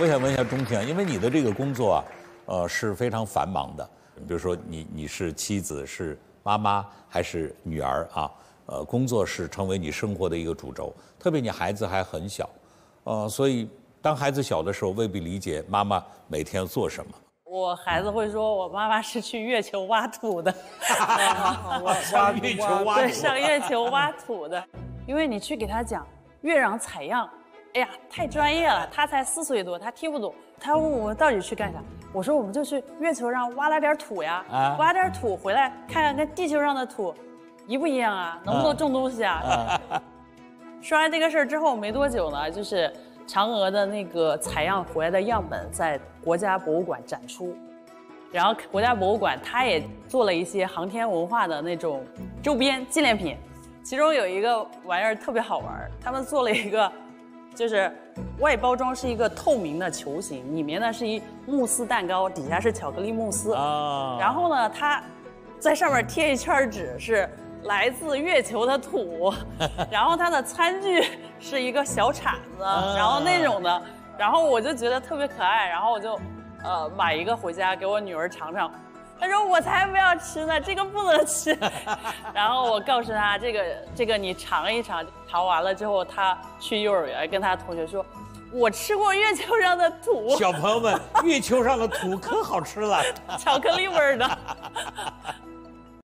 我想问一下钟庭，因为你的这个工作啊，是非常繁忙的。比如说你是妻子，是妈妈，还是女儿啊？工作是成为你生活的一个主轴。特别你孩子还很小，所以当孩子小的时候，未必理解妈妈每天做什么。我孩子会说，我妈妈是去月球挖土的，上月球挖土，对，上月球挖土的。因为你去给他讲月壤采样，哎呀，太专业了，他才4岁多，他听不懂。他问我到底去干啥，我说我们就去月球上挖了点土呀，挖点土回来看看跟地球上的土一不一样啊，能不能种东西啊？说完这个事儿之后没多久呢，就是嫦娥的那个采样回来的样本在国家博物馆展出，然后国家博物馆它也做了一些航天文化的那种周边纪念品，其中有一个玩意儿特别好玩，他们做了一个。就是外包装是一个透明的球形，里面呢是一慕斯蛋糕，底下是巧克力慕斯啊。然后呢，它在上面贴一圈纸，是来自月球的土。然后它的餐具是一个小铲子，然后那种的。然后我就觉得特别可爱，然后我就买一个回家给我女儿尝尝。她说我才不要吃呢，这个不能吃。然后我告诉她这个你尝一尝，尝完了之后她去幼儿园跟她同学说，我吃过月球上的土。小朋友们，月球上的土可好吃了，巧克力味儿的。